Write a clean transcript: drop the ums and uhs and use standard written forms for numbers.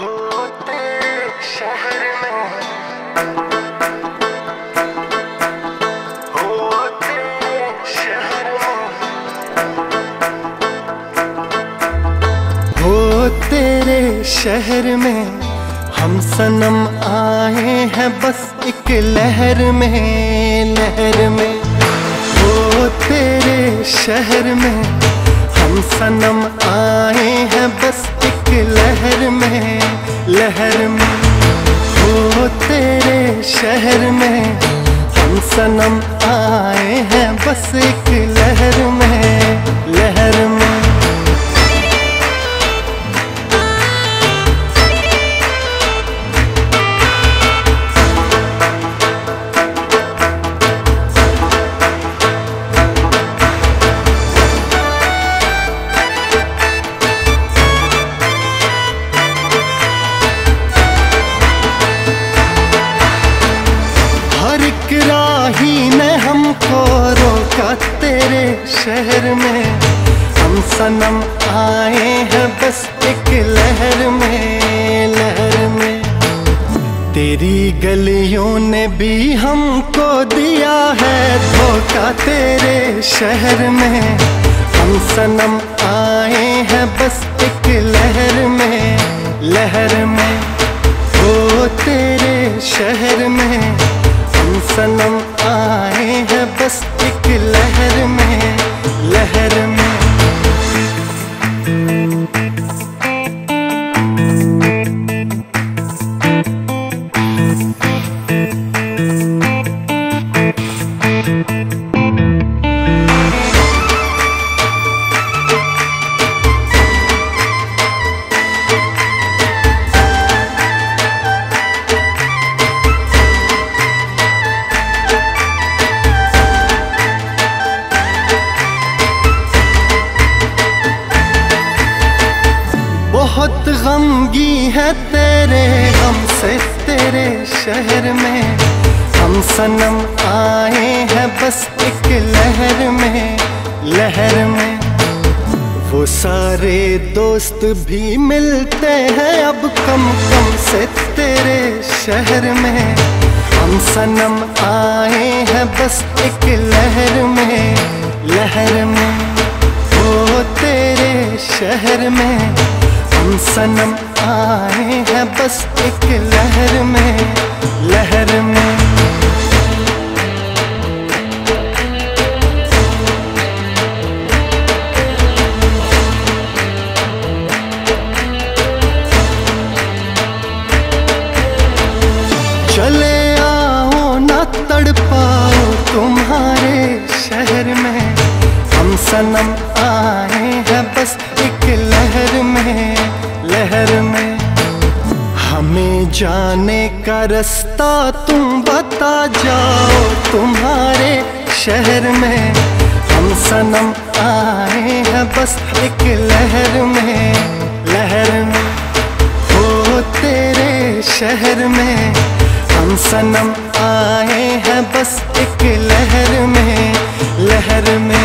हूँ तेरे शहर में। तेरे शहर में हम सनम आए हैं बस एक लहर में, लहर में। वो तेरे शहर में हम सनम आए हैं बस एक लहर में, लहर में। वो तेरे शहर में हम सनम आए हैं बस एक लहर में, लहर में। हमको रोका तेरे शहर में, हम सनम आए हैं बस एक लहर में, लहर में। तेरी गलियों ने भी हमको दिया है धोखा तेरे शहर में, हम सनम आए हैं बस एक लहर में, लहर में। वो तेरे शहर में सनम आए हैं बस एक लहर में, लहर में। बहुत गमगी है तेरे गम से तेरे शहर में, हम सनम आए हैं बस एक लहर में, लहर में। वो सारे दोस्त भी मिलते हैं अब कम कम से तेरे शहर में, हम सनम आए हैं बस एक लहर में, लहर में। वो तेरे शहर में हम सनम आए हैं बस एक लहर में, लहर में। चले आओ ना तड़पाओ तुम्हारे शहर में, हम सनम आए हैं बस एक लहर में, लहर में। हमें जाने का रास्ता तुम बता जाओ तुम्हारे शहर में, हम सनम आए हैं बस एक लहर में, लहर में। वो तेरे शहर में हम सनम आए हैं बस एक लहर में, लहर में।